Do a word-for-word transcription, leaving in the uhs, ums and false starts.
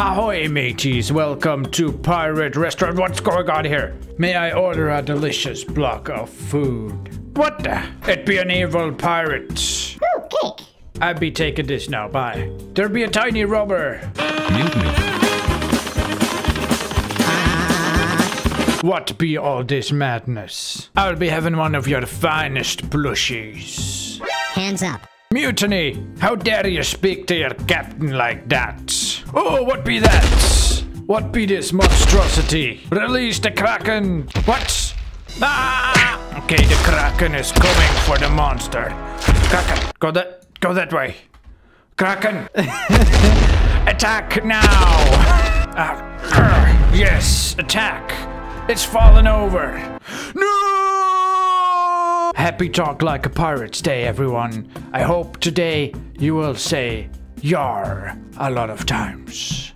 Ahoy mateys, welcome to Pirate Restaurant. What's going on here? May I order a delicious block of food? What the? It be an evil pirate. Ooh, cake. I'd be taking this now, bye. There be a tiny robber. Mute me. What be all this madness? I'll be having one of your finest plushies. Hands up. Mutiny! How dare you speak to your captain like that? Oh, what be that? What be this monstrosity? Release the Kraken! What? Ah! Okay, the Kraken is coming for the monster. Kraken, go that, go that way. Kraken! Attack now! Ah, yes, attack! It's fallen over. No! Happy Talk Like a Pirate's Day, everyone. I hope today you will say Yar a lot of times.